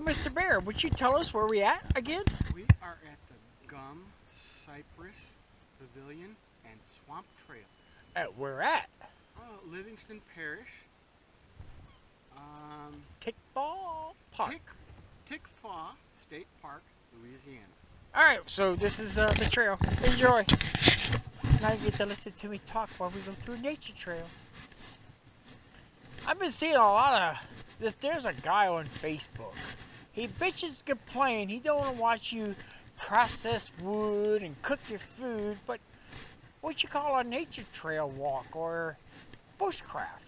Mr. Bear, would you tell us where we at again? We are at the Gum, Cypress, Pavilion, and Swamp Trail. At where at? Livingston Parish. Tickfaw Park. Tickfaw State Park, Louisiana. Alright, so this is the trail. Enjoy. Now you get to listen to me talk while we go through nature trail. I've been seeing a lot of this. There's a guy on Facebook. He bitches complain he don't want to watch you process wood and cook your food, but what you call a nature trail walk or bushcraft.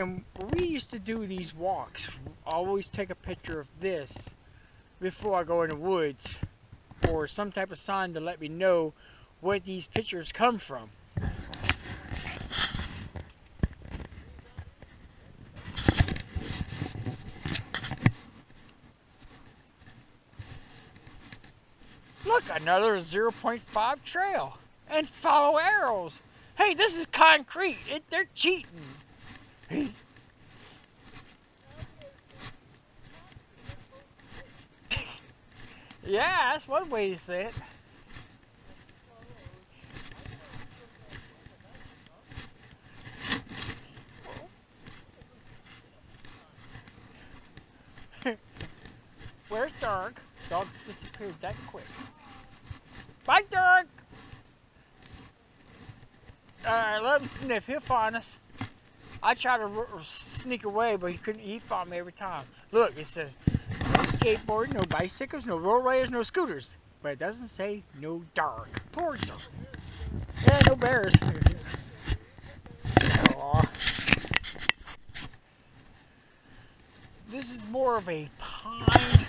And we used to do these walks. I always take a picture of this before I go in the woods, or some type of sign to let me know where these pictures come from. Look, another 0.5 trail. And follow arrows. Hey, this is concrete. They're cheating. Yeah, that's one way to say it. Where's Dirk? Dog disappeared that quick. Bye, Dirk! Alright, let him sniff. He'll find us. I tried to sneak away, but he couldn't. He found me every time. Look, it says no skateboard, no bicycles, no rollers, no scooters. But it doesn't say no dog. Poor dog. Yeah, no bears. Aww. This is more of a pine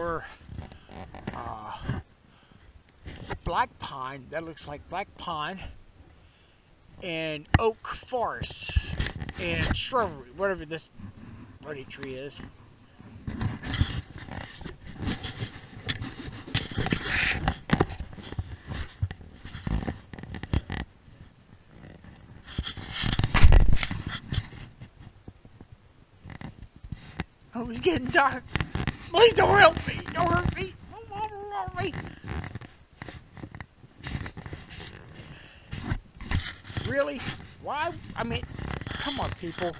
or black pine. That looks like black pine. And oak forest and shrubbery, whatever this bloody tree is. Oh, it's getting dark. Please don't help me. Don't hurt me. Don't hurt me. Really? Why? I mean, come on, people.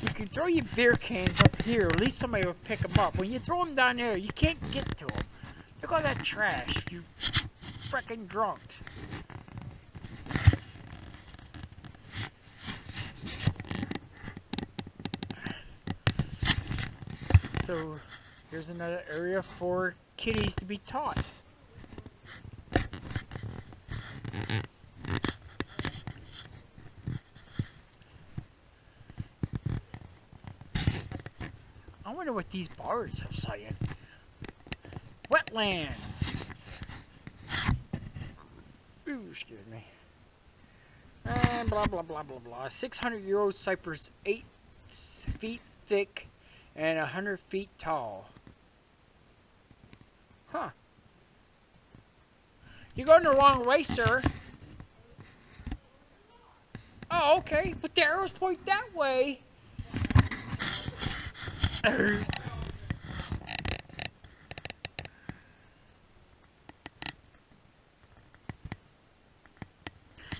You can throw your beer cans up here. At least somebody will pick them up. When you throw them down there, you can't get to them. Look at all that trash, you frickin' drunks. So, here's another area for kiddies to be taught. I wonder what these bars are saying. Wetlands. Ooh, excuse me. And blah, blah, blah, blah, blah. 600-year-old cypress, 8 feet thick and 100 feet tall. Huh. You're going the wrong way, sir. Oh, okay. But the arrows point that way.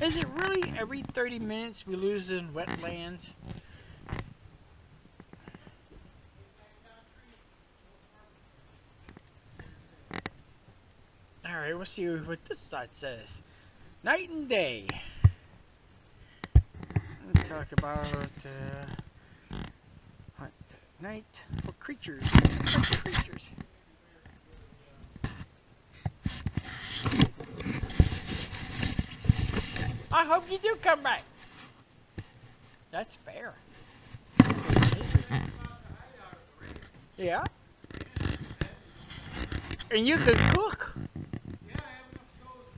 Is it really every 30 minutes we lose in wetlands? Alright, we'll see what this side says. Night and day. We'll talk about night for creatures. I hope you do come back. That's fair. Yeah. And you could cook. Yeah, I have enough stoves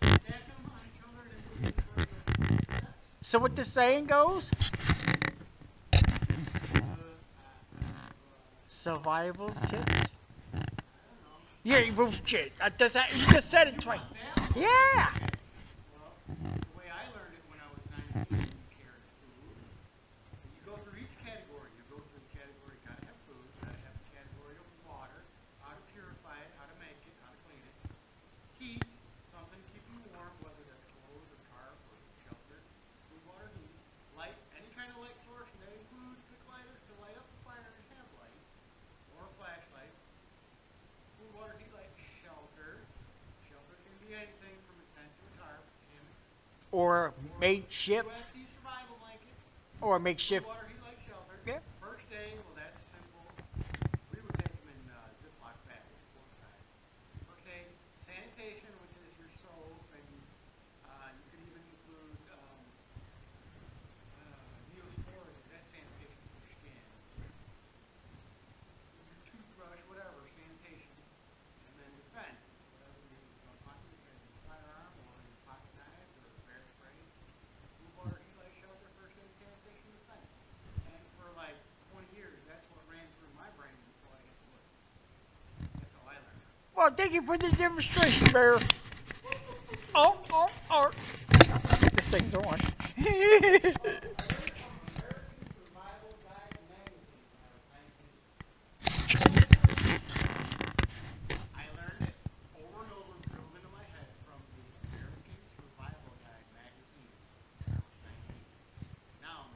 to stack them on color and stuff. So what the saying goes? Survival tips? Yeah, well, shit. You just said it twice. Yeah. Or makeshift. Or makeshift. Water, heat, light, shelter. Yep. First day, well, that's simple. We would take them in Ziploc bags. First day, sanitation, which is your soap, and you could even include neosporins. That's sanitation for your skin. Your toothbrush, whatever, sanitation. And then defense. Well, thank you for the demonstration, Bear. Oh. This thing's on. American Survival Guide magazine. I learned it over and over, drilled into my head from the American Survival Guide magazine. Now,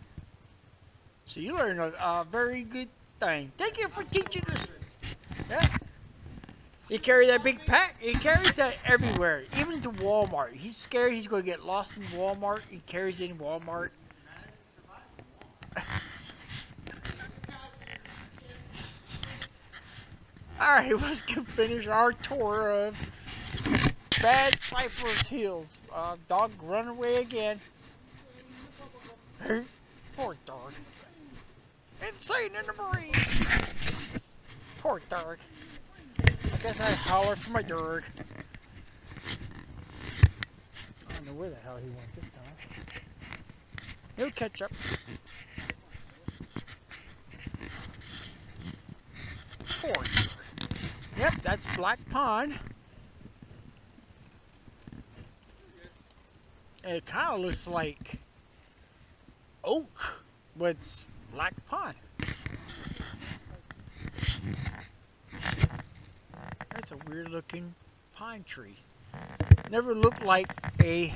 so you learned a very good thing. Thank you for teaching us. Yeah. He carries that big pack. He carries that everywhere, even to Walmart. He's scared he's going to get lost in Walmart. He carries it in Walmart. All right, let's finish our tour of Bad Cypress Hills. Dog run away again. Poor dog. Insane in the marine. Poor dog. I guess I holler for my dog. I don't know where the hell he went this time. He'll catch up. Poor dog. Yep, that's Black Pond. It kind of looks like oak, but it's Black Pond. That's a weird looking pine tree. Never looked like a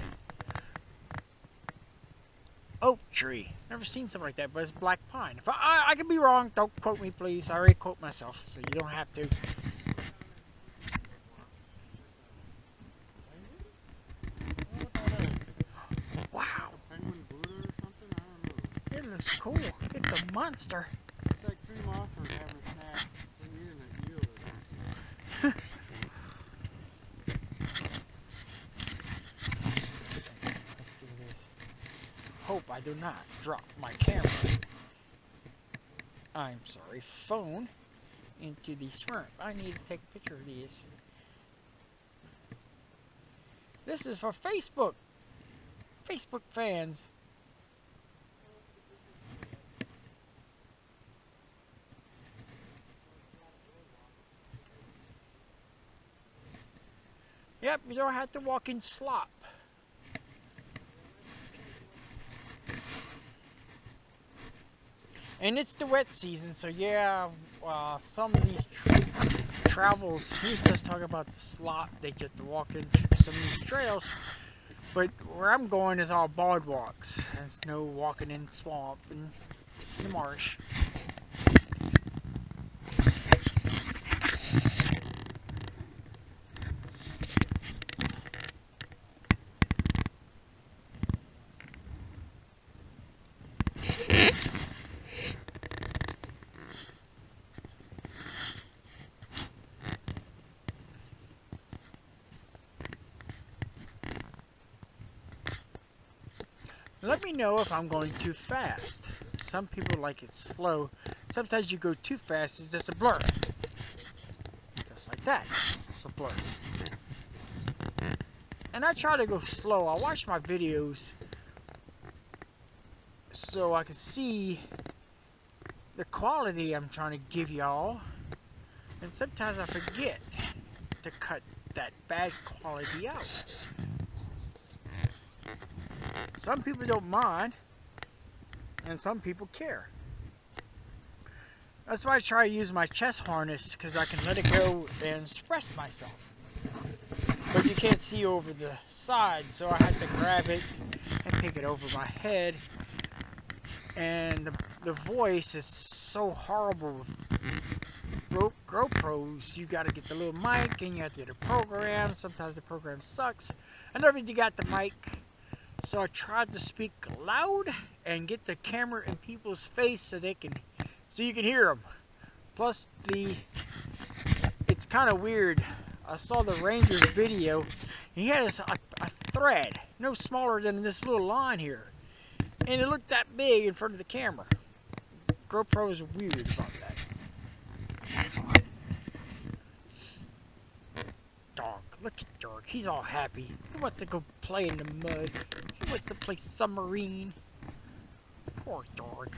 oak tree. Never seen something like that, but it's black pine. If I could be wrong, don't quote me please. I already quote myself, so you don't have to. Wow. It looks cool. It's a monster. It's like 3 miles from having a snack. Hope I do not drop my camera. I'm sorry, phone into the swamp. I need to take a picture of these. This is for Facebook. Facebook fans. Yep, you don't have to walk in slop. And it's the wet season, so yeah, some of these travels, he's just talking about the slop, they get to walk in some of these trails. But where I'm going is all boardwalks. There's no walking in swamp and in the marsh. Let me know if I'm going too fast. Some people like it slow. Sometimes you go too fast, it's just a blur. Just like That's a blur. And I try to go slow. I watch my videos so I can see the quality I'm trying to give y'all. And sometimes I forget to cut that bad quality out. Some people don't mind, and some people care. That's why I try to use my chest harness, because I can let it go and express myself. But you can't see over the side, so I have to grab it and pick it over my head. And the voice is so horrible with GoPros. You gotta get the little mic, and you have to get a program. Sometimes the program sucks. I never got the mic. So I tried to speak loud and get the camera in people's face so you can hear them. Plus it's kind of weird. I saw the Ranger's video. He had a thread no smaller than this little line here, and it looked that big in front of the camera. GoPro is weird about that. Dog, look at Dog. He's all happy. He wants to go play in the mud. He wants to play submarine. Poor Dog.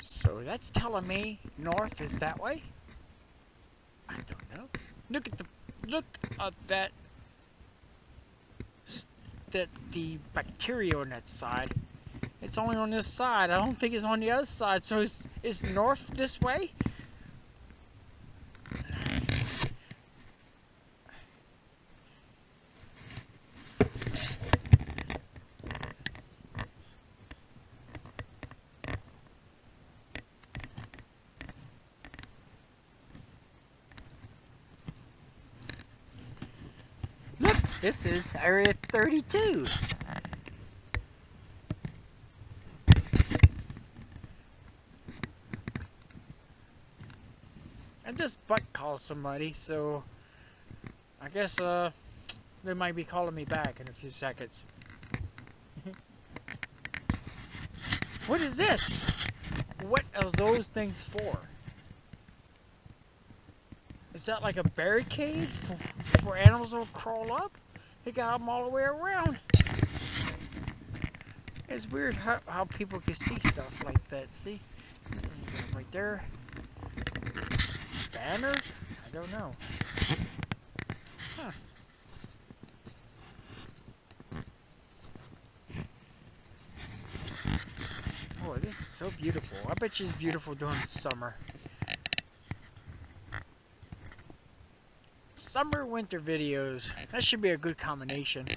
So that's telling me north is that way. I don't know. Look at that. The bacteria on that side. It's only on this side. I don't think it's on the other side. So it's north this way. This is Area 32. And this butt called somebody, so I guess they might be calling me back in a few seconds. What is this? What are those things for? Is that like a barricade for animals that will crawl up? They got them all the way around. It's weird how people can see stuff like that. See? Right there. Banner? I don't know. Huh. Boy, this is so beautiful. I bet you it's beautiful during the summer. Summer winter videos. That should be a good combination.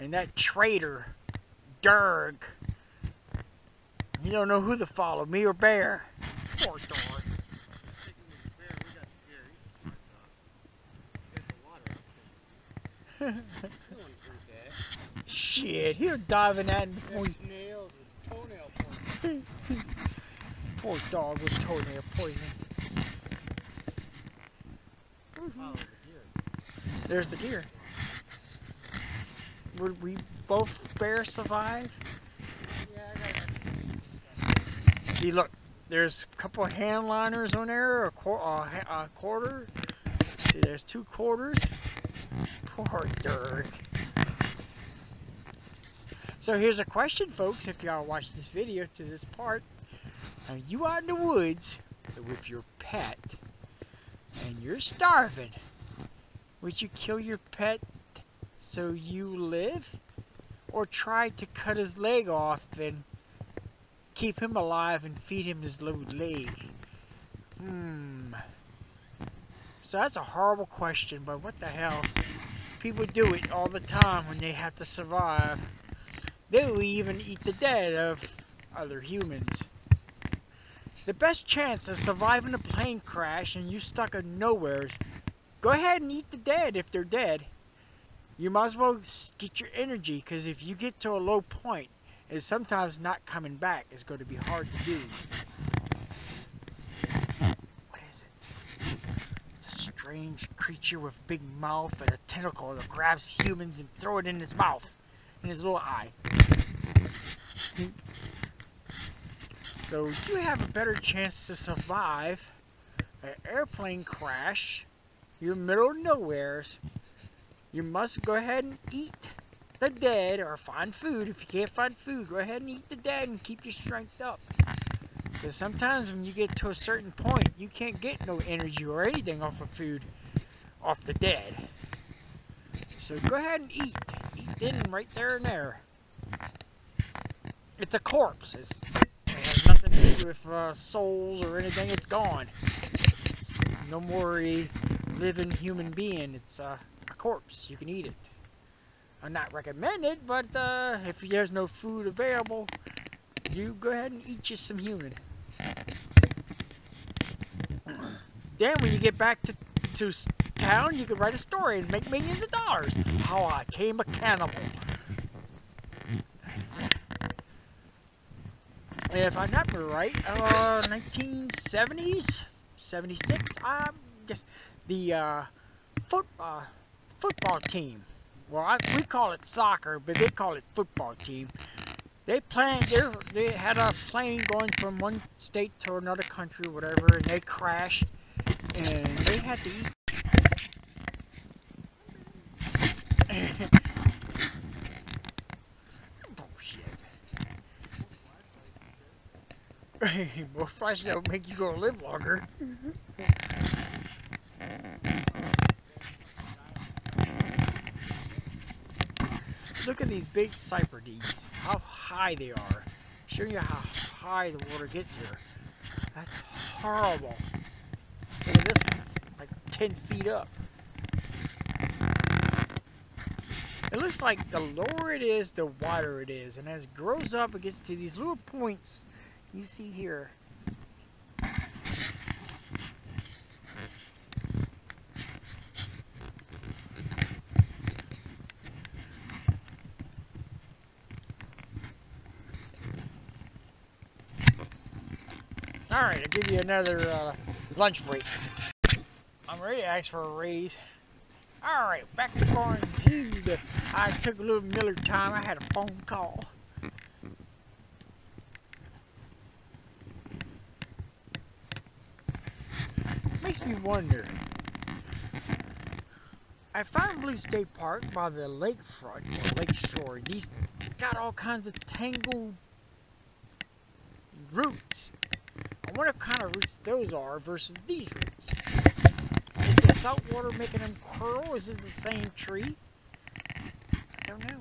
And that traitor, Durg. You don't know who to follow, me or Bear. Poor Durg. Shit, he'll dive in that before you. Nails with toenail poison. Poor Dog with toenail poison. Oh, the deer. There's the deer. Would we both bear survive? See, look, there's a couple of hand liners on there, a quarter. See, there's 2 quarters. Poor Dirk. So here's a question, folks, if y'all watch this video to this part. Are you out in the woods with your pet and you're starving? Would you kill your pet so you live? Or try to cut his leg off and keep him alive and feed him his little leg? So that's a horrible question, but what the hell? People do it all the time when they have to survive. They will even eat the dead of other humans. The best chance of surviving a plane crash and you stuck in nowhere is go ahead and eat the dead if they're dead. You might as well get your energy, because if you get to a low point, and sometimes not coming back is going to be hard to do. What is it? It's a strange creature with a big mouth and a tentacle that grabs humans and throw it in his mouth, in his little eye. So you have a better chance to survive an airplane crash. You're in the middle of nowhere. You must go ahead and eat the dead, or find food. If you can't find food, go ahead and eat the dead and keep your strength up. Because sometimes when you get to a certain point, you can't get no energy or anything off of food, off the dead. So go ahead and eat. Eat in right there and there. It's a corpse. It has nothing to do with souls or anything. It's gone. It's no more a living human being. It's a corpse. You can eat it. I'm not recommended, but if there's no food available, you go ahead and eat you some human. Then when you get back to town, you can write a story and make millions of dollars. How I became a cannibal. If I remember right, 1970s, 76, I guess the football team. Well, we call it soccer, but they call it football team. They had a plane going from one state to another country, whatever, and they crashed, and they had to eat. Bullshit. More fries don't make you go live longer. Look at these big cypripedies, how high they are. Show you how high the water gets here. That's horrible. Look at this one, like 10 feet up. It looks like the lower it is, the wider it is. And as it grows up, it gets to these little points you see here. Alright, I'll give you another lunch break. I'm ready to ask for a raise. Alright, back to quarantine. I took a little Miller time. I had a phone call. Makes me wonder. I found Blue State Park by the lakefront, or lakeshore. These got all kinds of tangled roots. I wonder what kind of roots those are versus these roots. Is the salt water making them curl? Is this the same tree? I don't know.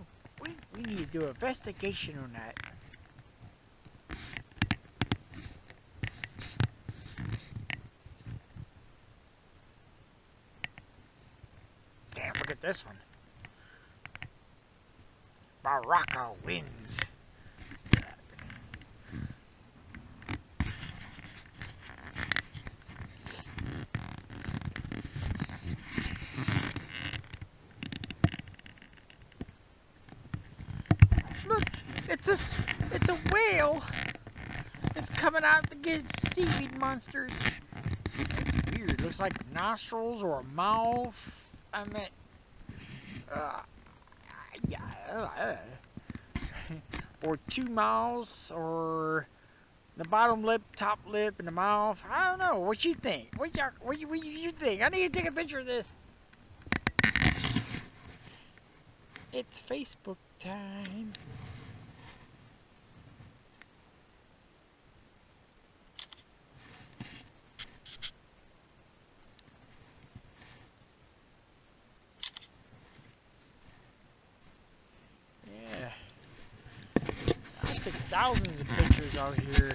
We need to do an investigation on that. Damn, look at this one. Baraka wins. It's a whale. It's coming out to get seaweed monsters. It's beautiful. weird. Looks like nostrils or a mouth. I mean, or two mouths, or the bottom lip, top lip, and the mouth. I don't know. What you think? What you think? I need to take a picture of this. It's Facebook time. Thousands of pictures out here.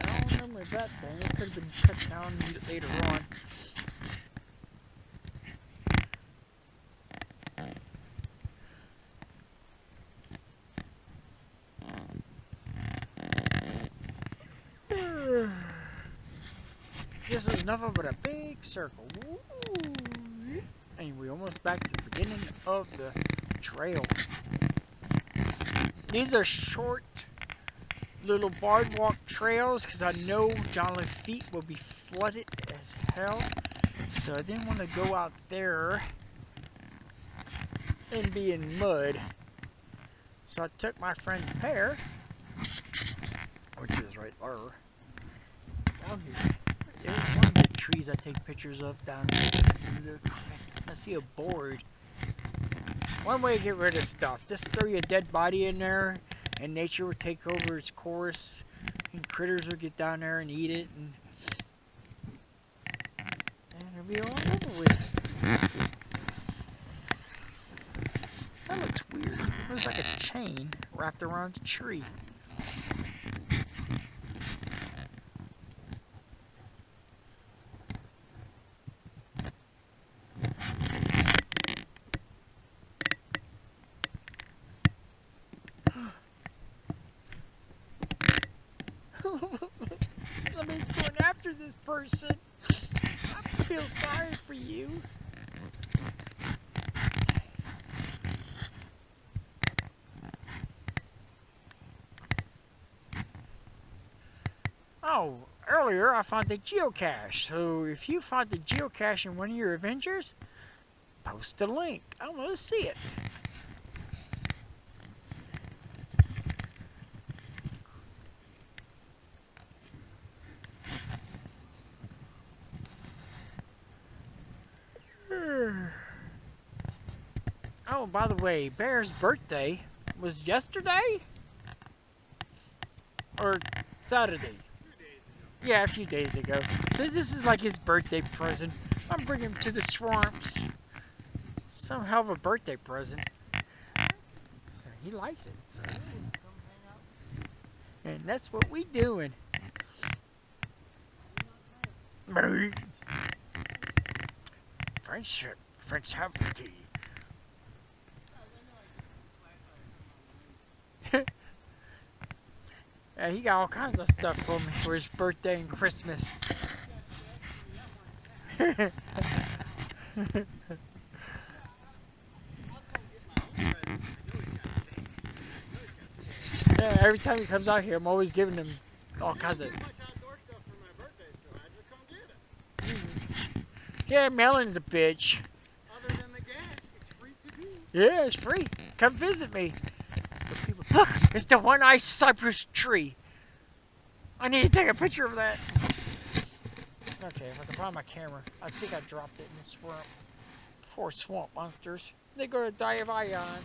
I don't remember that thing. It could have been shut down later on. This is nothing but a big circle. Ooh. And we're almost back to the beginning of the trail. These are short little boardwalk trails because I know Jolly Feet will be flooded as hell, so I didn't want to go out there and be in mud. So I took my friend Pear, which is right there, down here. There's one of the trees I take pictures of down there. I see a board. One way to get rid of stuff, just throw your dead body in there, and nature will take over its course, and critters will get down there and eat it, and it'll be all over with. That looks weird. It looks like a chain wrapped around a tree. Somebody's going after this person. I feel sorry for you. Oh, earlier I found the geocache. So if you found the geocache in one of your adventures, post a link. I want to see it. Oh, by the way, Bear's birthday was yesterday? Or Saturday? Yeah, a few days ago. So this is like his birthday present. I'm bringing him to the swamps. Some hell of a birthday present. So he likes it. So. And that's what we doing. Friendship, French hospitality. Yeah, he got all kinds of stuff for me for his birthday and Christmas. Yeah, every time he comes out here, I'm always giving him all kinds of. Yeah, Melon's a bitch. Other than the gas, it's free to do. Yeah, it's free. Come visit me. Look, it's the one-eyed cypress tree. I need to take a picture of that. Okay, if I can find my camera. I think I dropped it in the swamp. Poor swamp monsters. They're gonna die of iron.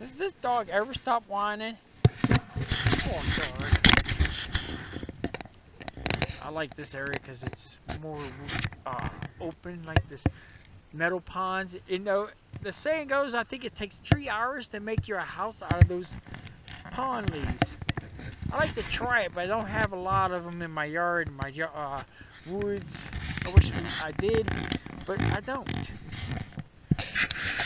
Does this dog ever stop whining? Oh, sorry. I like this area because it's more open, like this metal ponds. You know, the saying goes, I think it takes 3 hours to make your house out of those pond leaves. I like to try it, but I don't have a lot of them in my yard, in my woods. I wish I did, but I don't.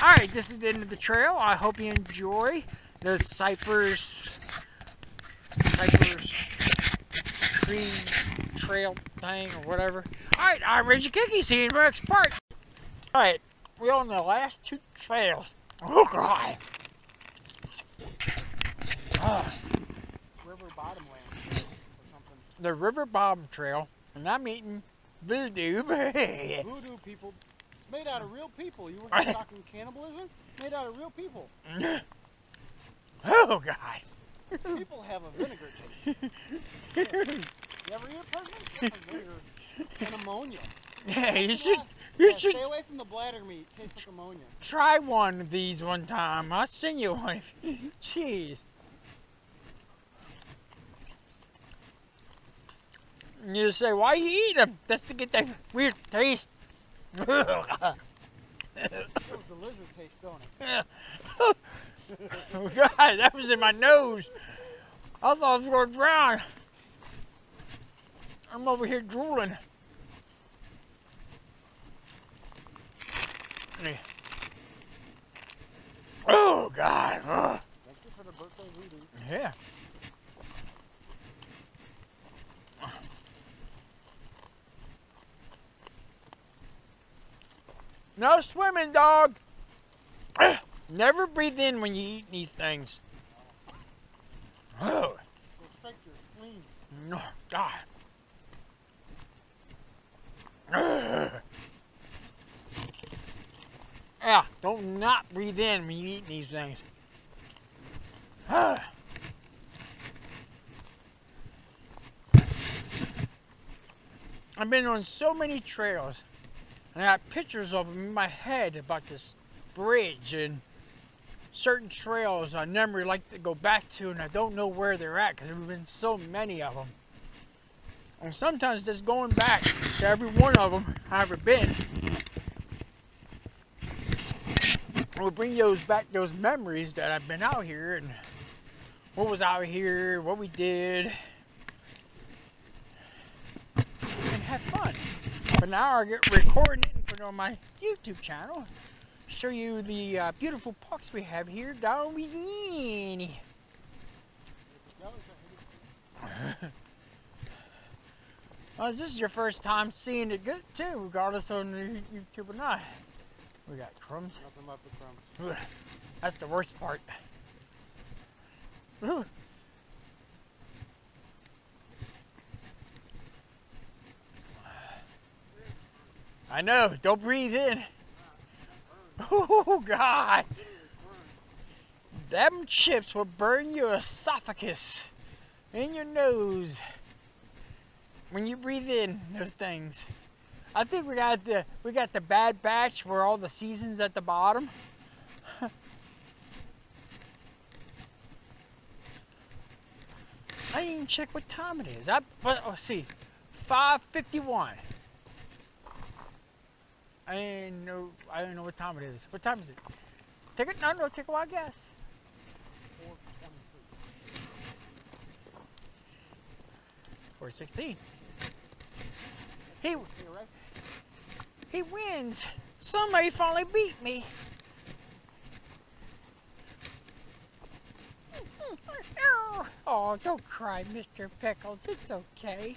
Alright, this is the end of the trail. I hope you enjoy the cypress tree trail thing or whatever. Alright, I'm Ranger Kooky. See you in the next part. Alright, we're on the last two trails. Oh god. river bottom land trail or something. The river bottom trail, and I'm eating voodoo. Voodoo people. It's made out of real people. You were talking cannibalism? Made out of real people. Oh, God. People have a vinegar taste. Yeah. You ever eat a person? That's a vinegar and ammonia. Yeah, you should. Yeah, stay away from the bladder meat. It tastes like ammonia. Try one of these one time. I'll send you one. Jeez. And you say, why you eat them? That's to get that weird taste. It was the lizard taste, don't it? Yeah. Oh, God, that was in my nose. I thought I was going to drown. I'm over here drooling. Oh, God. Ugh. Thank you for the birthday voodoo. Yeah. No swimming, dog. Never breathe in when you eat these things. Oh. No, God. Ugh. Yeah, don't not breathe in when you eat these things. I've been on so many trails, and I got pictures of them in my head about this bridge and certain trails I never like to go back to, and I don't know where they're at because there've been so many of them. And sometimes just going back to every one of them I've ever been. We'll bring those back, those memories that I've been out here and what was out here, what we did, and have fun. But now I get recording it and put it on my YouTube channel. Show you the beautiful parks we have here down Louisiana. Well, this is your first time seeing it good too, regardless on YouTube or not. We got crumbs. Nothing left but crumbs. That's the worst part. Ooh. I know. Don't breathe in. Oh, God. Them chips will burn your esophagus in your nose when you breathe in those things. I think we got the Bad Batch where all the season's at the bottom. I didn't even check what time it is. Let's see, 5:51. I didn't know what time it is. What time is it? Take it. No, take a wild guess. 4:16. He wins. Somebody finally beat me. Oh, don't cry, Mr. Pickles. It's okay.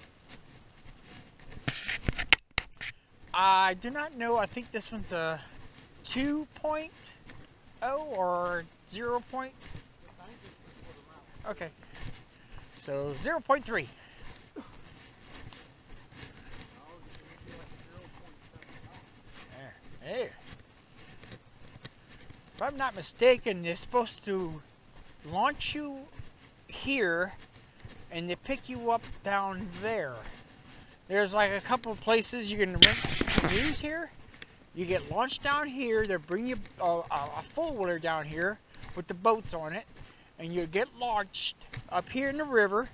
I do not know. I think this one's a 2.0 or 0. Okay. So 0.3. There. If I'm not mistaken, they're supposed to launch you here and they pick you up down there. There's like a couple of places you can rent canoes here. You get launched down here, they'll bring you a four-wheeler down here with the boats on it, and you'll get launched up here in the river,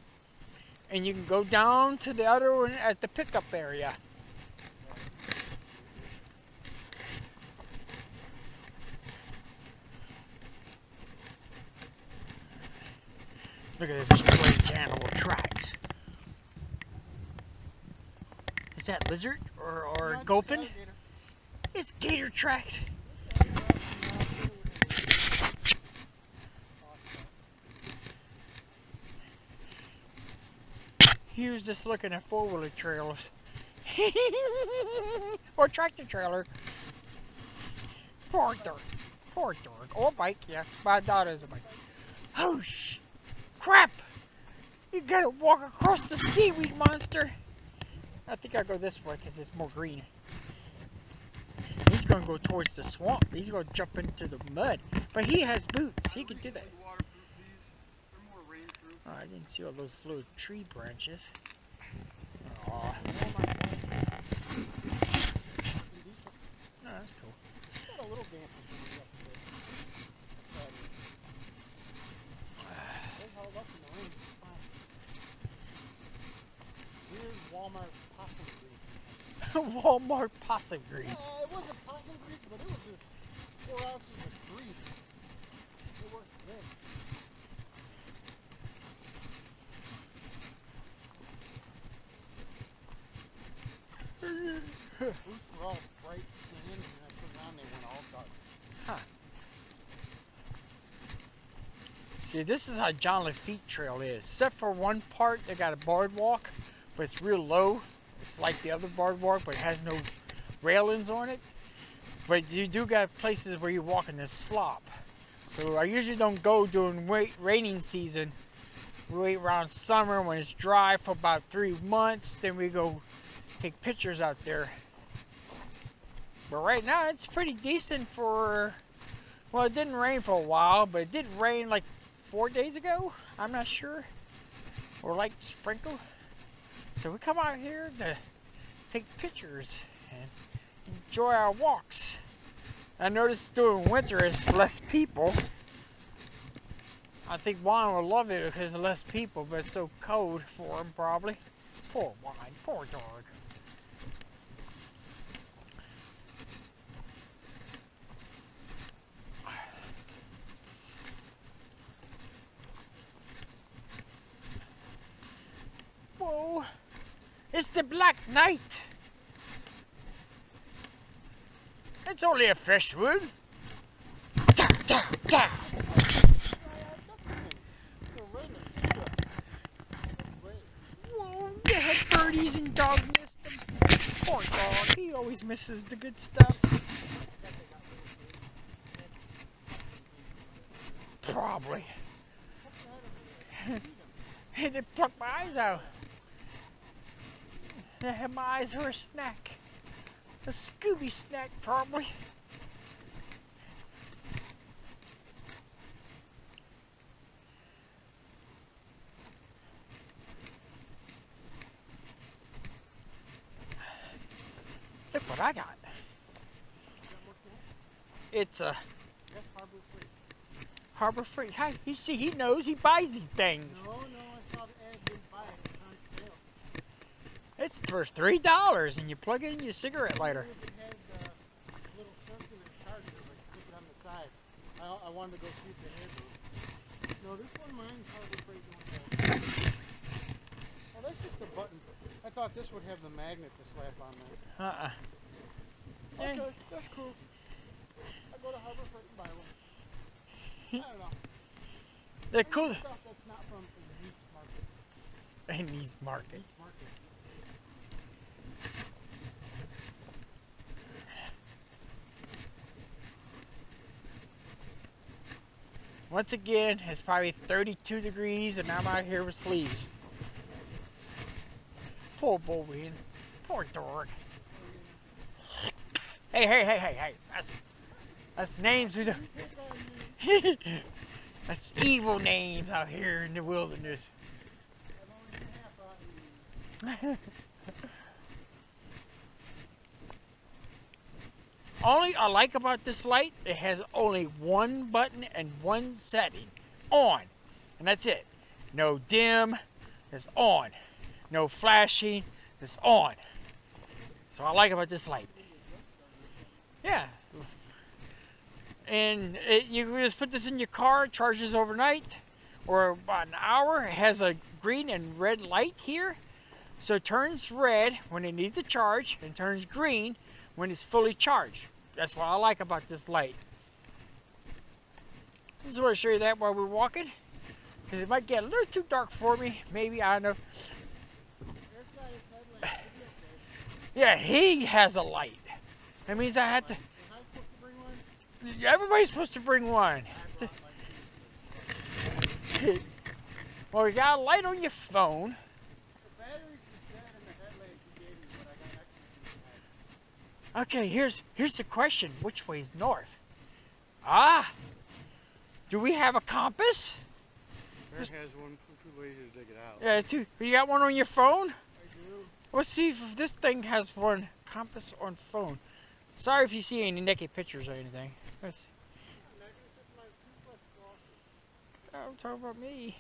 and you can go down to the other one at the pickup area. Look at those strange animal tracks. Is that lizard or no, gophin? It's gator tracks. He was just looking at four-wheeler trailers. Or tractor trailer. Poor dog. Poor dog. Or bike, yeah. My daughter's a bike. Oh, shit. crap! You gotta walk across the seaweed monster. I think I'll go this way because it's more green. He's gonna go towards the swamp. He's gonna jump into the mud. But he has boots. He can do that. Oh, I didn't see all those little tree branches. Aww. No, that's cool. Walmart possum grease. Walmart possum grease. It wasn't possum grease, but it was just 4 ounces of grease. It worked then. Boots were all bright and in, and I put it on, they went all dark. Huh. See, this is how John Lafitte Trail is. Except for one part, they got a boardwalk. But it's real low. It's like the other boardwalk, but it has no railings on it. But you do got places where you walk in this slop. So I usually don't go during raining season. We wait around summer when it's dry for about 3 months. Then we go take pictures out there. But right now it's pretty decent for, well, it didn't rain for a while, but it did rain like 4 days ago. I'm not sure. Or like sprinkle. So we come out here to take pictures and enjoy our walks. I noticed during winter it's less people. I think Juan will love it because there's less people, but it's so cold for him probably. Poor Juan, poor dog. Whoa. It's the Black Knight. It's only a fresh wound. Da, da, da. Whoa, they had birdies and dog missed them. Poor dog, he always misses the good stuff. Probably. And they plucked my eyes out. I had my eyes for a snack. A Scooby snack, probably. Look what I got. It's a... That's Harbor Freight. Harbor Freight. Hey, you see, he knows. He buys these things. No, I saw the ad didn't buy it. It's for $3 and you plug it in your cigarette lighter. I wanted to go shoot the head. No, this one mine's hardly breaking. Oh, that's just a button. I thought this would have the magnet to slap on there. Okay, hey. That's cool. I'll go to Harbor Freight and buy one. I don't know. They're cool. That's not from the East Market. In East Market. Once again, it's probably 32 degrees and I'm out here with sleeves. Poor bullweed. Poor dog. Hey. That's names. That's evil names out here in the wilderness. Only I like about this light, it has only one button and one setting, on, and that's it. No dim, it's on. No flashing, it's on. So I like about this light. Yeah. And you just put this in your car, charges overnight, or about an hour. It has a green and red light here. So it turns red when it needs a charge and turns green when it's fully charged. That's what I like about this light. I just want to show you that while we're walking, because it might get a little too dark for me. Maybe, I don't know. Yeah, he has a light. That means I had to. Everybody's supposed to bring one. Well, you got a light on your phone. The batteries is dead and the headlights you gave me, but I got extra two. Okay, here's the question. Which way is north? Ah! Do we have a compass? There has one. Two ways to dig it out. Yeah, two. You got one on your phone? I do. Let's see if this thing has one. Compass on phone. Sorry if you see any naked pictures or anything. Let's see. I'm talking about me.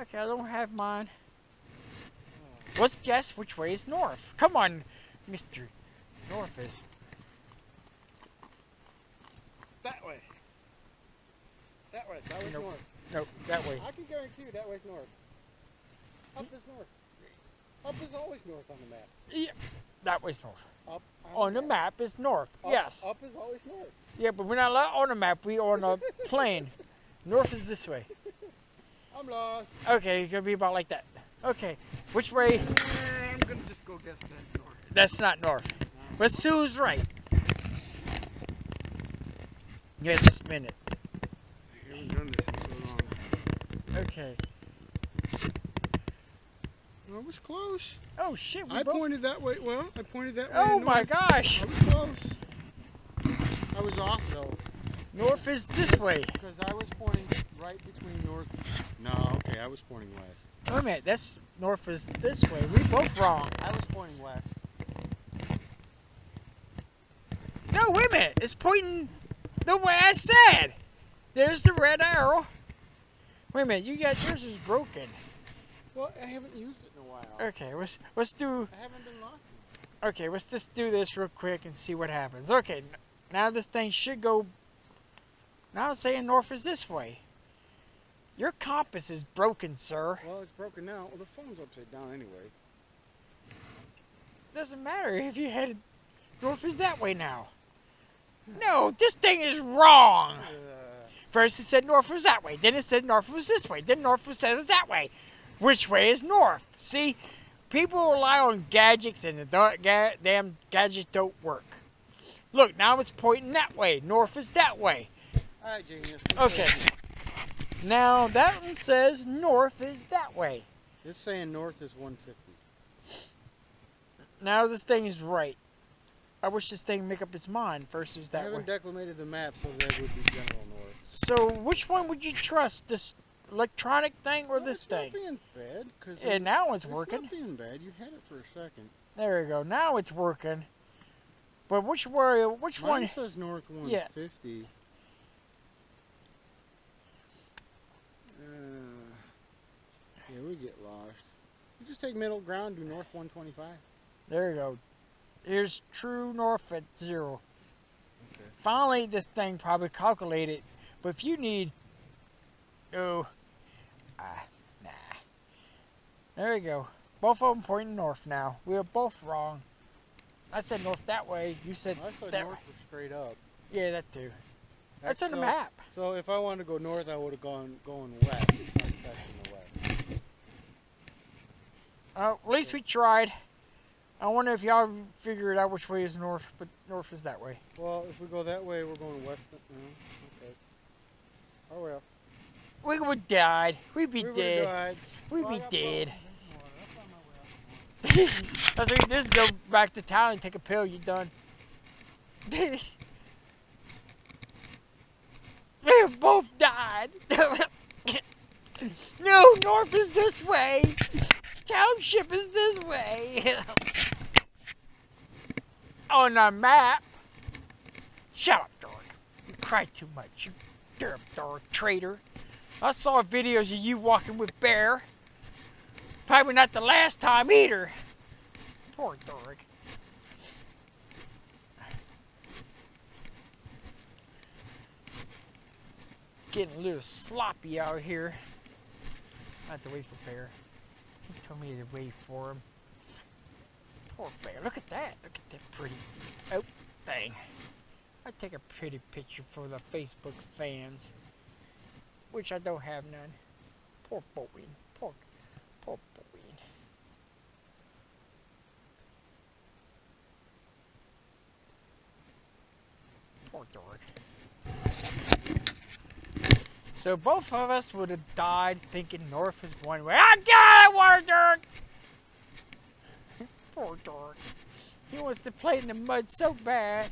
Okay, I don't have mine. Let's guess which way is north. Come on, Mr. North is. That way. That way. That way's nope. North. Nope, that way. I can guarantee you that way's north. Up is north. Up is always north on the map. Yeah, that way's north. Up on the map is north. Up, yes. Up is always north. Yeah, but we're not on the map. We're on a plane. North is this way. I'm lost. Okay, you're gonna be about like that. Okay, which way? I'm gonna just go guess that's north. That's not north. No. But Sue's right. You have to spin it. I haven't done this in so long. Okay. I was close. Oh shit! We both pointed that way. Well, I pointed that way. Oh my gosh! I was close. I was off though. North is this way. Because I was pointing right between north. No, okay, I was pointing west. Wait a minute, that's north is this way. We both wrong. I was pointing west. No, wait a minute. It's pointing the way I said. There's the red arrow. Wait a minute, you got yours is broken. Well, I haven't used it in a while. Okay, let's do. I haven't been locked. Okay, let's just do this real quick and see what happens. Okay, now this thing should go. Now it's saying north is this way. Your compass is broken, sir. Well, it's broken now. Well, the phone's upside down anyway. Doesn't matter if you headed north is that way now. No, this thing is wrong. First it said north was that way. Then it said north was this way. Then north was said it was that way. Which way is north? See, people rely on gadgets and the damn gadgets don't work. Look, now it's pointing that way. North is that way. Alright, genius. Okay. Now that one says north is that way. It's saying north is 150. Now this thing is right. I wish this thing make up its mind versus that way. I haven't declimated the map, so that would be general north. So which one would you trust? This electronic thing or this thing? It's not being bad. Yeah, now it's working. It's not being bad. You had it for a second. There you go. Now it's working. But which one? Mine says north 150. Yeah. Yeah, we get lost. You just take middle ground, do north 125. There you go. Here's true north at 0. Okay. Finally, this thing probably calculated. But if you need, nah. There you go. Both of them pointing north now. We are both wrong. I said north that way. You said that. I said north was straight up. Yeah, that too. That's on the map. So if I wanted to go north, I would have gone west. At least we tried. I wonder if y'all figured out which way is north, but north is that way. Well, if we go that way, we're going west. Okay. Oh well. We would died. We'd be dead. We'd be dead. That's what you just go back to town and take a pill. You're done. We both died. No, north is this way. Township is this way. On a map. Shut up, dog. You cry too much, you damn dog traitor. I saw videos of you walking with bear. Probably not the last time either. Poor dog. Getting a little sloppy out here. I have to wait for Bear. He told me to wait for him. Poor Bear, look at that. Look at that pretty thing. I take a pretty picture for the Facebook fans, which I don't have none. Poor Bowen. Poor Bowen. Poor dog. So both of us would have died thinking north is one way. I got it, Water Dog! Poor dog. He wants to play in the mud so bad.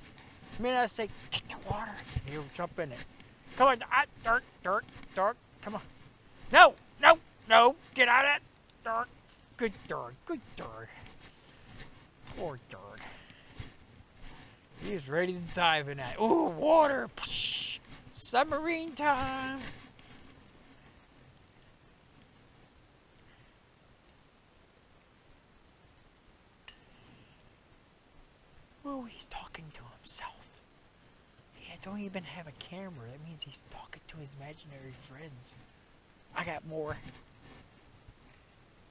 Man, I say, take the water. He'll jump in it. Come on, dirt. Come on. No. Get out of that dirt. Good dog. Poor dog. He's ready to dive in that. Ooh, water. Psh. Submarine time. Oh, he's talking to himself. He don't even have a camera. That means he's talking to his imaginary friends. I got more.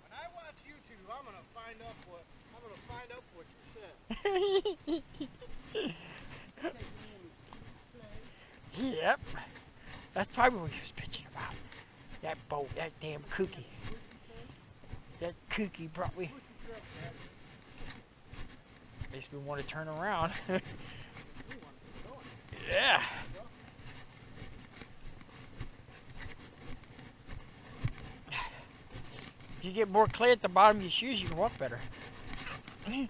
When I watch YouTube, I'm gonna find out what you said. Yep. That's probably what he was bitching about. That boat, that damn Kooky. That Kooky brought me. Makes me want to turn around. Yeah. If you get more clay at the bottom of your shoes, you can walk better. He's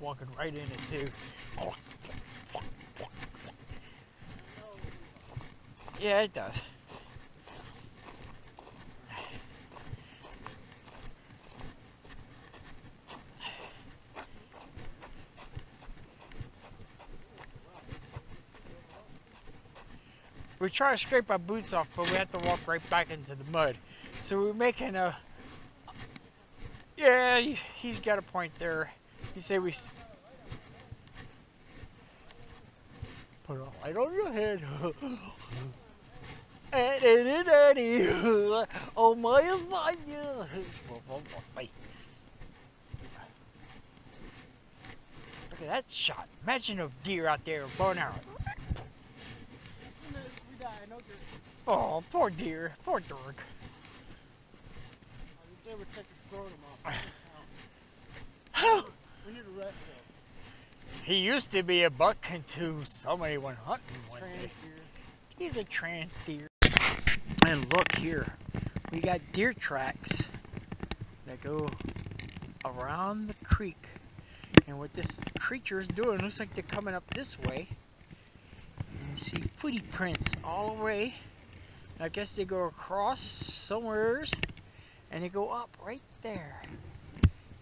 walking right in it too. Yeah, it does. We try to scrape our boots off, but we have to walk right back into the mud. So we're making a... Yeah, he's got a point there. He said we... Put a light on your head. Oh my lasagna! Look at that shot. Imagine a deer out there, blown out. Oh, poor deer. Poor dog. I would take his scrotum off. How? We need a rest. He used to be a buck until somebody went hunting one day. He's a trans deer. And look here, we got deer tracks that go around the creek. And what this creature is doing, looks like they're coming up this way. And you see footy prints all the way. And I guess they go across somewheres and they go up right there.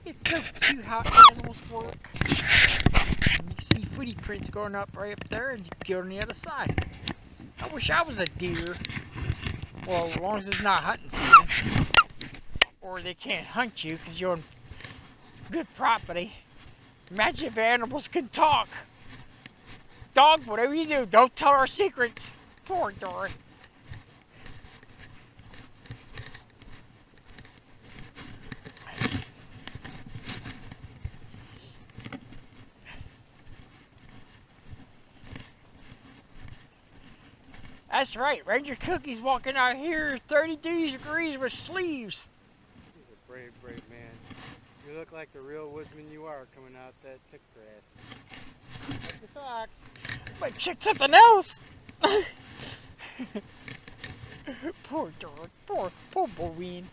It's so cute how animals work. And you see footy prints going up right up there and you go on the other side. I wish I was a deer. Well, as long as it's not hunting season. Or they can't hunt you because you're on good property. Imagine if animals can talk. Dog, whatever you do, don't tell our secrets. Poor dog. That's right, Ranger Kooky's walking out here 30 degrees with sleeves. He's a brave, brave man. You look like the real woodsman you are coming out that tick grass. Check your socks. But check something else. Poor dog, poor Boleen.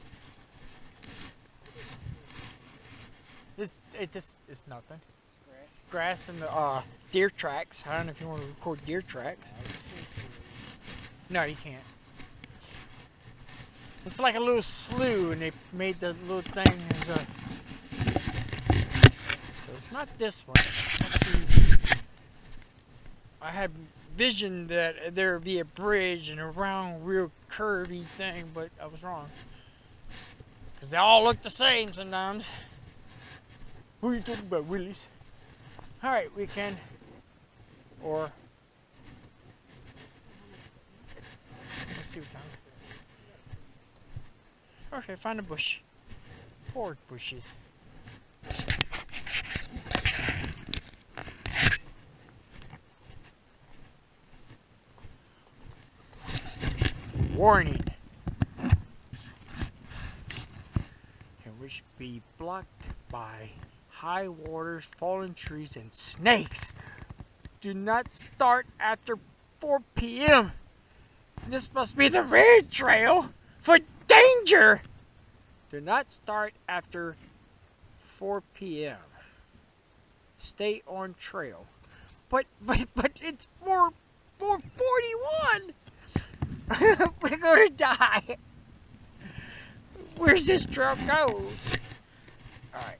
It's nothing. Grass and the deer tracks. I don't know if you want to record deer tracks. No, you can't. It's like a little slough, and they made the little thing as a... So it's not this one. I had vision that there would be a bridge and a round, real curvy thing, but I was wrong. Because they all look the same sometimes. What are you talking about, Willies? All right, we can... Or... Let's see what time. Okay, find a bush. Poor bushes. Warning. And we should be blocked by high waters, fallen trees, and snakes. Do not start after 4 p.m. This must be the red trail for danger. Do not start after 4 p.m. Stay on trail. But it's 4:41. We're gonna die. Where's this trail goes? All right.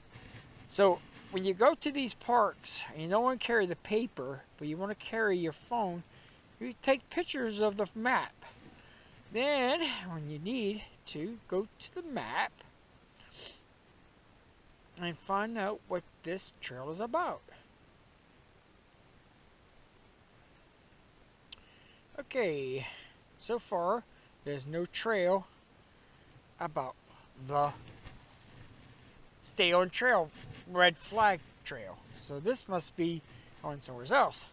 So when you go to these parks and you don't want to carry the paper, but you want to carry your phone, you take pictures of the map. Then when you need to, go to the map and find out what this trail is about. Okay, so far there's no trail about the stay on trail, red flag trail. So this must be on somewhere else.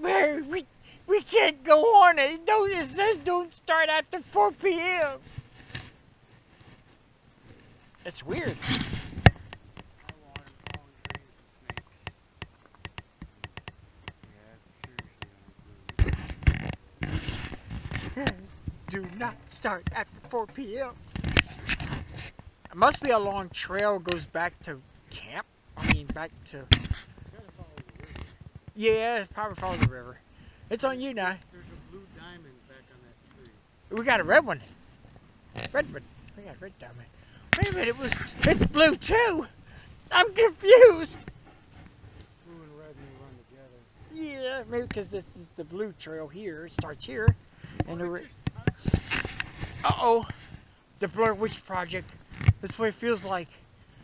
Mary, we can't go on it. No, it says don't start after 4 p.m. It's weird. Do not start after 4 p.m. It must be a long trail goes back to camp. I mean, back to... Yeah, it probably follows the river. It's on you now. There's a blue diamond back on that tree. We got a red one. Red one. We got a red diamond. Wait a minute, it's blue too. I'm confused. Blue and red may run together. Yeah, maybe because this is the blue trail here. It starts here, and the red. Uh-oh, the Blair Witch Project. That's what it feels like.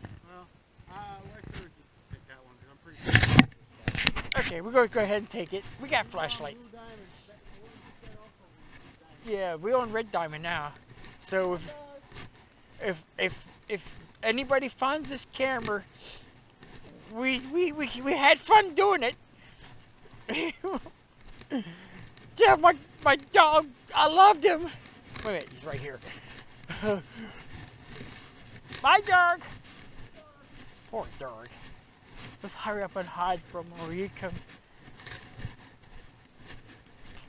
Well, I should take that one because I'm pretty sure. Okay, we're going to go ahead and take it. We got flashlights. Yeah, we're on Red Diamond now. So if anybody finds this camera, we had fun doing it. Tell my dog I loved him. Wait a minute, he's right here. My dog. Poor dog. Let's hurry up and hide from him. Oh, here he comes.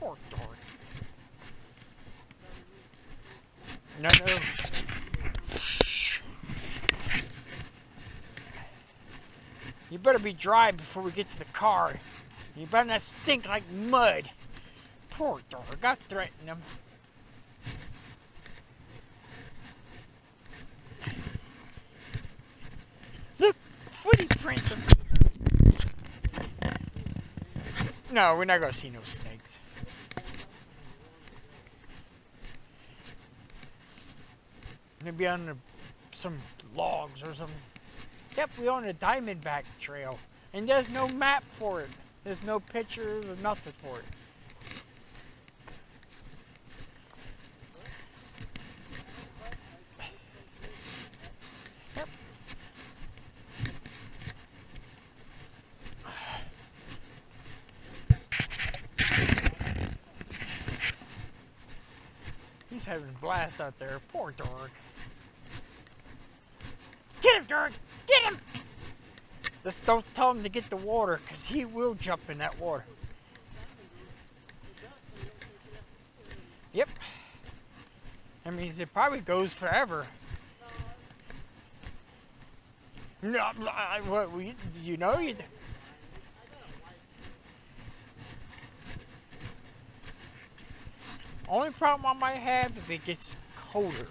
Poor dog. No. You better be dry before we get to the car. You better not stink like mud. Poor dog. I threatened him. Look, footy prints of... No, we're not going to see no snakes. Maybe on some logs or something. Yep, we're on a Diamondback trail. And there's no map for it. There's no pictures or nothing for it. Having a blast out there. Poor dog. Get him, dog! Get him! Just don't tell him to get the water, because he will jump in that water. Yep. That means it probably goes forever. No, you know you... Only problem I might have is it gets colder.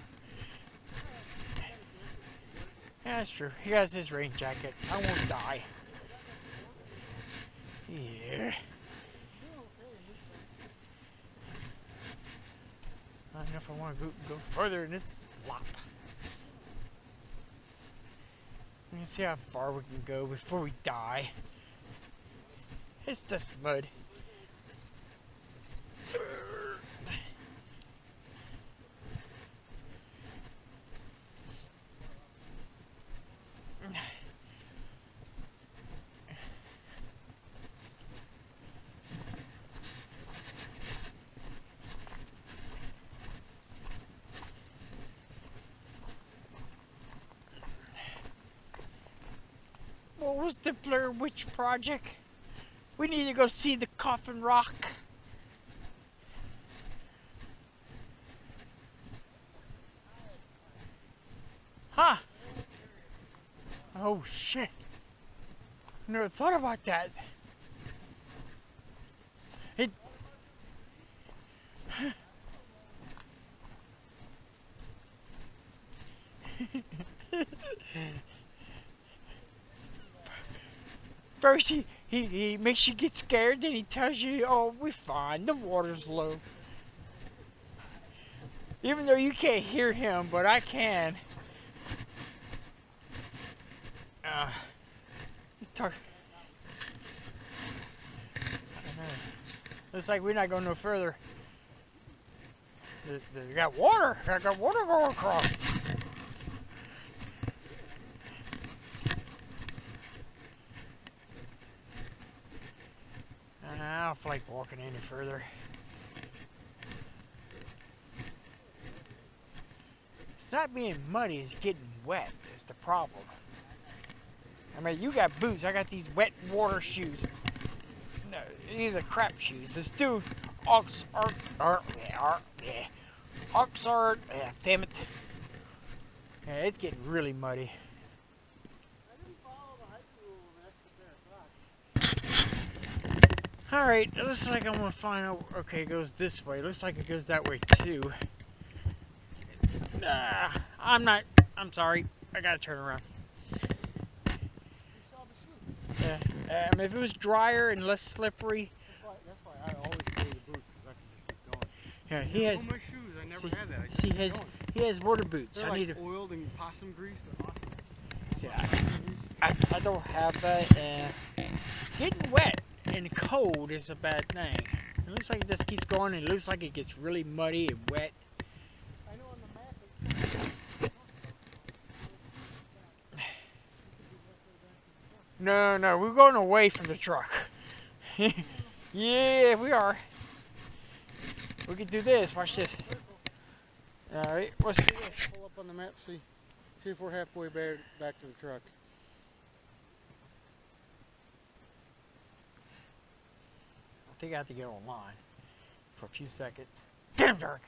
Yeah, that's true. He has his rain jacket. I won't die. Yeah. Not enough. I want to go further in this slop. Let me see how far we can go before we die. It's just mud. was the Blair Witch Project. We need to go see the Coffin Rock. Huh. Oh shit. Never thought about that. It. First he makes you get scared, then he tells you, oh, we're fine, the water's low. Even though you can't hear him, but I can. Looks like we're not going no further. They got water! I got water going across! I don't feel like walking any further. It's not being muddy, it's getting wet is the problem. I mean, you got boots, I got these wet water shoes. No, these are crap shoes. This dude, Oxford, damn it. Yeah, it's getting really muddy. All right, it looks like I'm gonna find out. Okay, it goes this way. It looks like it goes that way too. Nah, I'm sorry. I gotta turn around. Yeah, if it was drier and less slippery. That's why I always carry the boots because I can just keep going. Yeah, he has. My shoes, I never had that. I see, he has water boots. They're like oiled and possum grease. They're awesome. See, I don't have that. Getting wet and cold is a bad thing. It looks like it just keeps going and it looks like it gets really muddy and wet. I know on the map. No, we're going away from the truck. Yeah, we are. We can do this, watch this. Alright, what's this? Pull up on the map, see if we're halfway back to the truck. I think I have to get online for a few seconds. Damn dark!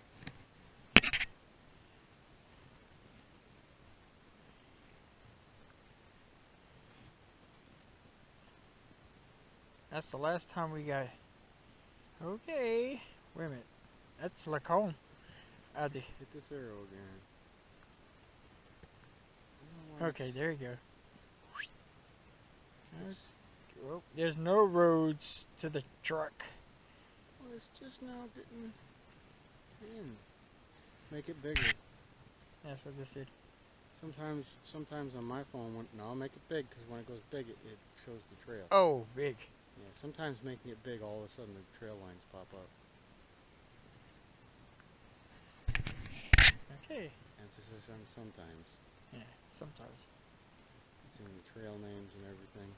That's the last time we got. Okay. Wait a minute. That's like home. I had to hit this arrow again. Okay, there you go. There's... Well, there's no roads to the truck. Well, it's just now didn't make it bigger. That's what this did. Sometimes on my phone, I'll make it big because when it goes big, it shows the trail. Oh, big. Yeah. Sometimes making it big, all of a sudden the trail lines pop up. Okay. Emphasis on sometimes. Yeah, sometimes. It's in the trail names and everything.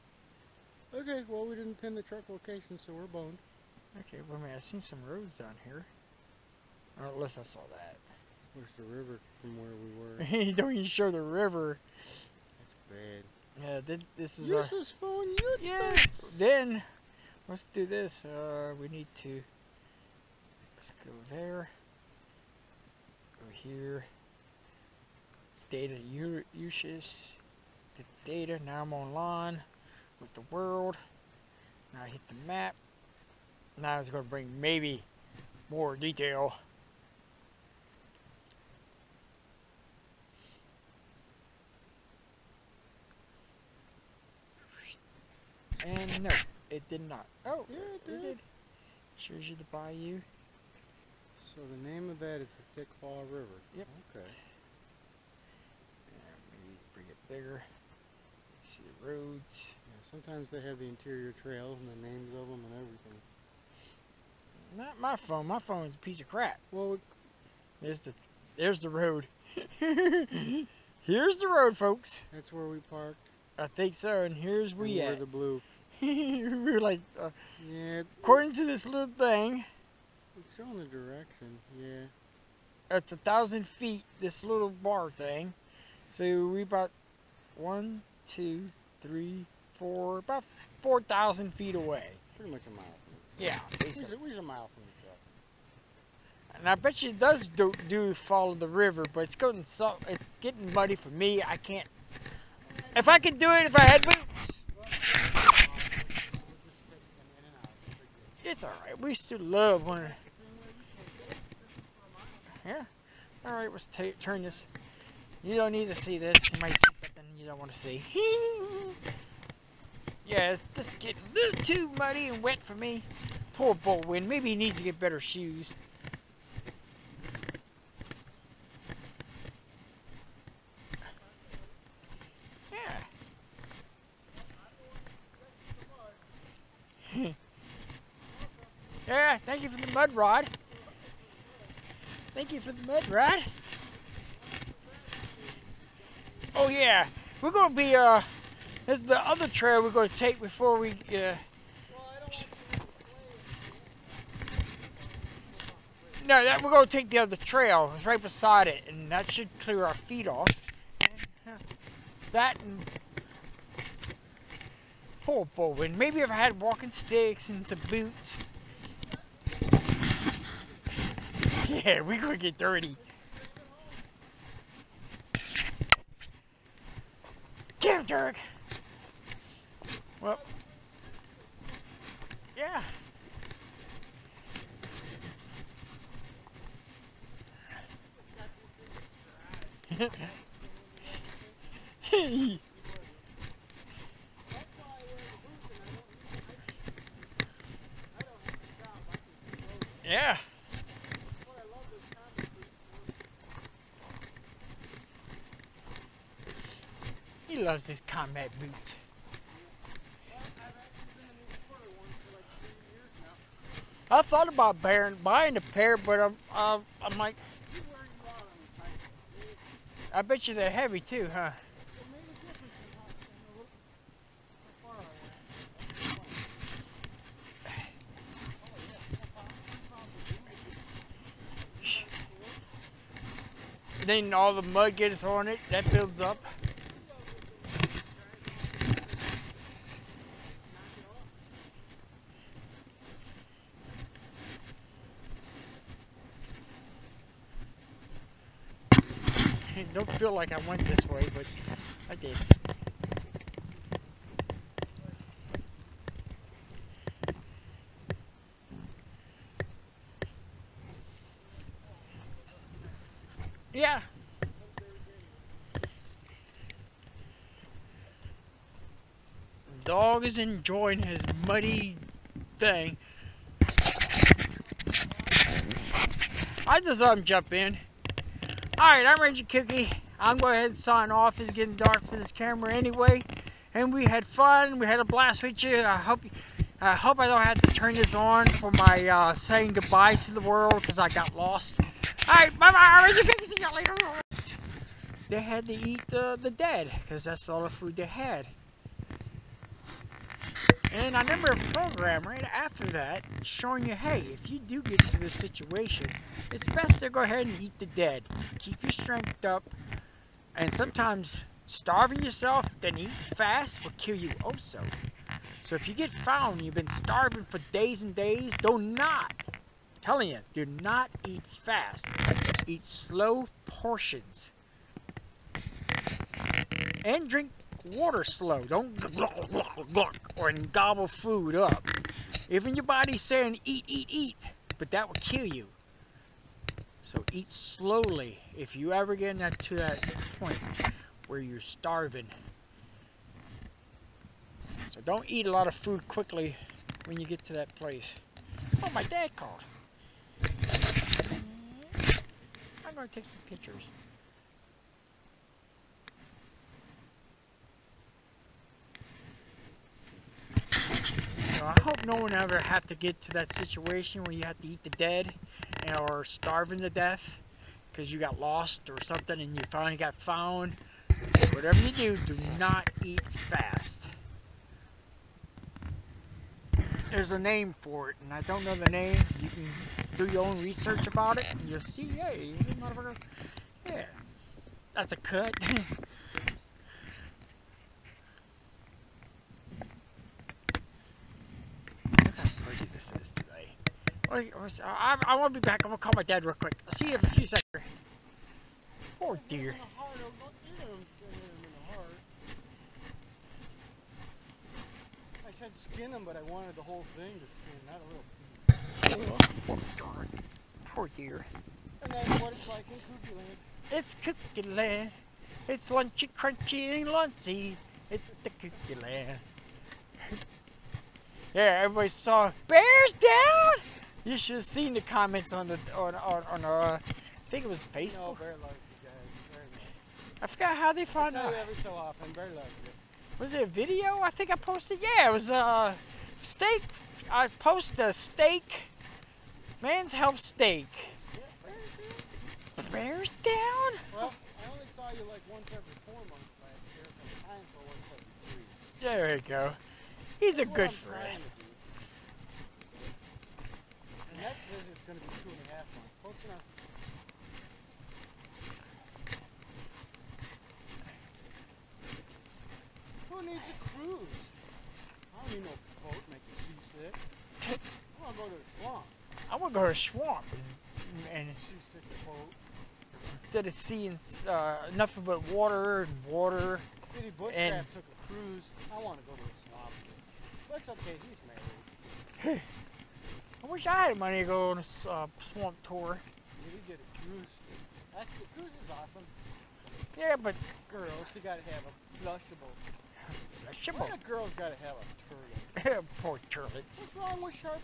Okay, well, we didn't pin the truck location, so we're boned. Okay, well, I mean, I've seen some roads down here. Or unless I saw that. Where's the river from where we were? You don't even show the river. That's bad. Yeah, this is our... Useless phone, useless! Yeah, then, let's do this. We need to... Let's go there. Go here. Data uses. The data, now I'm online. With the world. Now I hit the map. Now it's going to bring maybe more detail. And no, it did not. Oh, yeah, it did. Shows you the bayou. So the name of that is the Tickfaw River. Yep. Okay. And maybe bring it bigger. See the roads. Sometimes they have the interior trails and the names of them and everything. Not my phone. My phone's a piece of crap. Well, there's the road. Here's the road, folks. That's where we parked. I think so. And here's we at. We're the blue. We're like, yeah. According to this little thing, it's showing the direction. Yeah. It's 1,000 feet. This little bar thing. So we about 1, 2, 3. about 4,000 feet away. Pretty much a mile from it. Yeah. We're a mile from each other. And I bet you it does do follow the river, but it's getting so it's getting muddy for me. I can't. If I could do it, if I had boots. It's all right. We still love when. Yeah. All right. Let's turn this. You don't need to see this. You might see something you don't want to see. Yeah, it's just getting a little too muddy and wet for me. Poor Bullwind. Maybe he needs to get better shoes. Yeah. Yeah, thank you for the mud rod. Thank you for the mud rod. Oh yeah, we're going to be, this is the other trail we're going to take before we, no, that we're going to take the other trail. It's right beside it, and that should clear our feet off. And, that and poor Bowen. Maybe if I had walking sticks and some boots. Yeah, we're going to get dirty. Get him, Derek. Well, yeah. Hey. Yeah. He loves his combat boots. I thought about buying a pair, but I'm like, I bet you they're heavy too, huh? Then all the mud gets on it, that builds up. Don't feel like I went this way, but I did. Yeah. The dog is enjoying his muddy thing. I just let him jump in. Alright, I'm Ranger Kooky. I'm going ahead and sign off. It's getting dark for this camera anyway. And we had fun. We had a blast with you. I hope I don't have to turn this on for my saying goodbye to the world because I got lost. Alright, bye-bye. Ranger Kooky. See y'all later. They had to eat the dead because that's all the food they had. And I remember a program right after that showing you, hey, if you do get into this situation, it's best to go ahead and eat the dead. Keep your strength up. And sometimes starving yourself, then eat fast will kill you also. So if you get found, you've been starving for days and days, do not, I'm telling you, do not eat fast. Eat slow portions. And drink water slow, don't or gobble food up. Even your body's saying eat, eat, eat, but that will kill you. So eat slowly if you ever get to that point where you're starving. So don't eat a lot of food quickly when you get to that place. Oh, my dad called. I'm going to take some pictures. I hope no one ever have to get to that situation where you have to eat the dead or starving to death because you got lost or something and you finally got found. Whatever you do, do not eat fast. There's a name for it and I don't know the name. You can do your own research about it and you'll see, hey, motherfucker, yeah, that's a cut. this is today. I want to be back. I'm going to call my dad real quick. I'll see you in a few seconds. Poor dear. I said skin him, but I wanted the whole thing to skin, not a little piece. Oh, darn. Poor deer. And that's what it's like in Kooky Land. It's Kooky Land. It's lunchy, crunchy, and luncy. It's the Kooky Land. Yeah, everybody saw bears down. You should have seen the comments on the on I think it was Facebook. No, bear loves you guys. Bear loves you. I forgot how they found out. Every so often, bear loves you. Was it a video? I think I posted. Yeah, it was a steak. I posted a steak. Man's help steak. Yeah, bears down. Well, I only saw you like once every 4 months last year. Sometimes for once every 3. There we go. He's a good friend. The next visit's going to be 2.5 months. Close enough. Who needs a cruise? I don't need no boat making you seasick. I want to go to the swamp. I want to go to the swamp and seasick the boat. Instead of seeing nothing but water and water. Kitty Bushcraft took a cruise. I want to go to the swamp. That's okay, he's married. I wish I had money to go on a swamp tour. Yeah, you get a cruise. That's, the cruise is awesome. Yeah, but girls, you gotta have a blushable. Why the girls gotta have a turlet? Poor turlets. What's wrong with sharp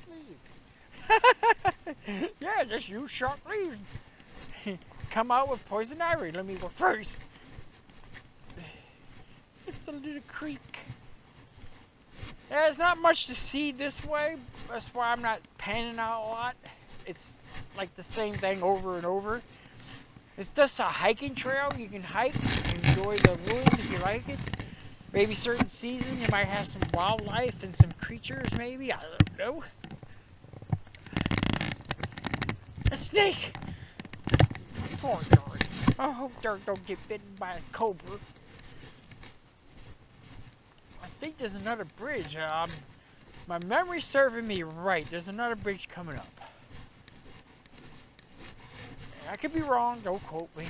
leaves? Yeah, just use sharp leaves. Come out with poison ivory. Let me go first. It's the little creek. Yeah, there's not much to see this way. That's why I'm not panning out a lot. It's like the same thing over and over. It's just a hiking trail. You can hike, enjoy the woods if you like it. Maybe certain season you might have some wildlife and some creatures maybe. I don't know. A snake! Poor dog. I hope Dirk don't get bitten by a cobra. I think there's another bridge. My memory's serving me right. There's another bridge coming up. I could be wrong. Don't quote me.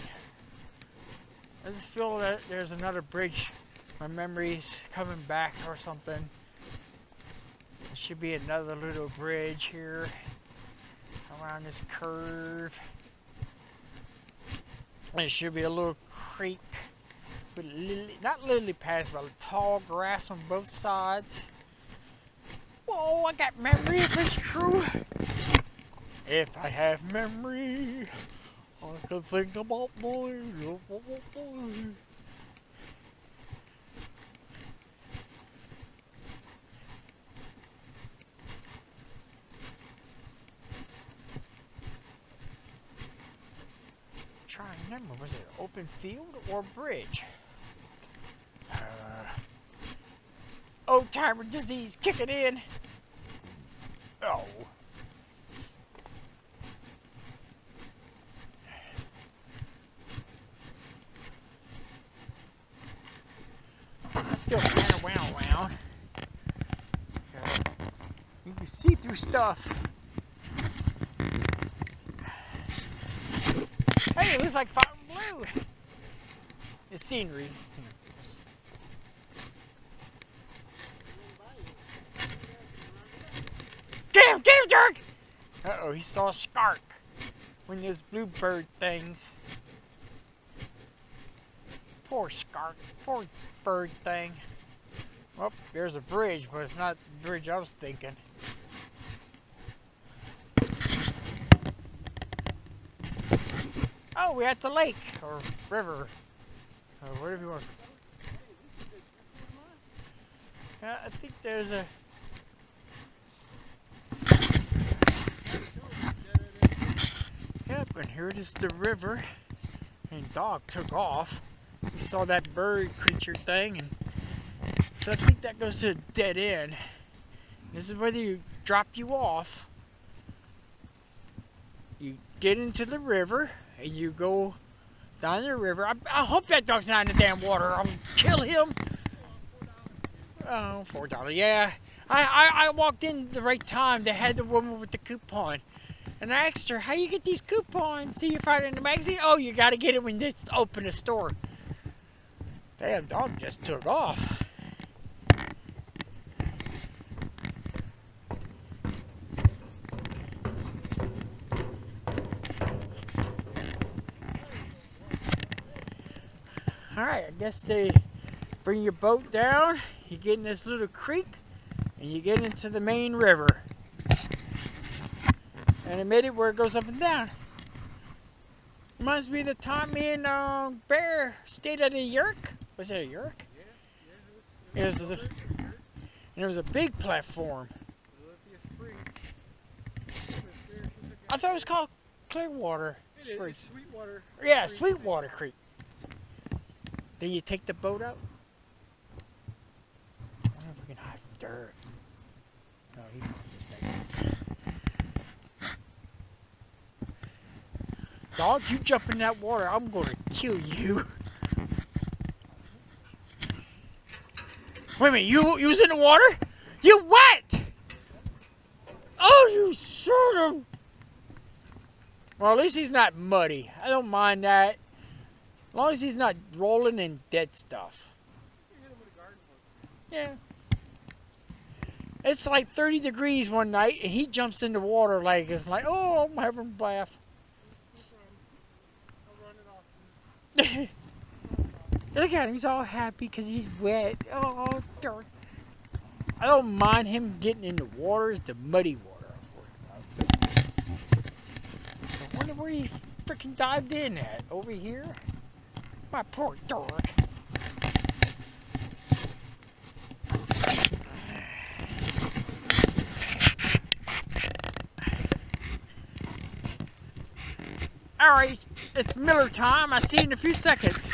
I just feel that there's another bridge. My memory's coming back or something. There should be another little bridge here around this curve. There should be a little creek. But lily, not lily pads, but tall grass on both sides. Whoa, I got memory if it's true. If I have memory, I can think about my little boy. Trying to remember, was it an open field or bridge? Old-timer disease, kick it in. Oh. I still ran around. Okay. You can see through stuff. Hey, it looks like Fountain Blue. It's scenery. Damn, Dirk! Uh-oh, he saw a skark. When those bluebird things. Poor skark, poor bird thing. Well, there's a bridge, but it's not the bridge I was thinking. Oh, we're at the lake, or river, or whatever you want. Yeah, I think there's a... Yep, and here it is, the river. And dog took off. We saw that bird creature thing, and so I think that goes to a dead end. This is where they drop you off. You get into the river. And you go down the river. I hope that dog's not in the damn water. I'll kill him. Oh, $4. Yeah. I walked in the right time. They had the woman with the coupon. And I asked her, how you get these coupons? See, you find it in the magazine? Oh, you got to get it when it's open the store. Damn, dog just took off. Alright, I guess they bring your boat down, you get in this little creek, and you get into the main river. And I made it where it goes up and down. Reminds me of the time me and Bear stayed at a yurk. Was it a yurk? Yeah, it was a big platform. I thought it was called Clearwater Springs. Sweetwater. Yeah, Sweetwater Creek. Then you take the boat out. I wonder if we can hide from dirt. No, he can't just make it. Dog, you jump in that water, I'm gonna kill you. Wait a minute, you was in the water? You wet! Oh, you shot him! Well, at least he's not muddy. I don't mind that. As long as he's not rolling in dead stuff. Yeah. It's like 30 degrees one night and he jumps in the water like it's like, oh, I'm having a bath. I'll run it off. Look at him, he's all happy because he's wet. Oh, darn. I don't mind him getting in the water. It's the muddy water. I wonder where he freaking dived in at. Over here? My poor dog. Alright, it's Miller time. I'll see you in a few seconds.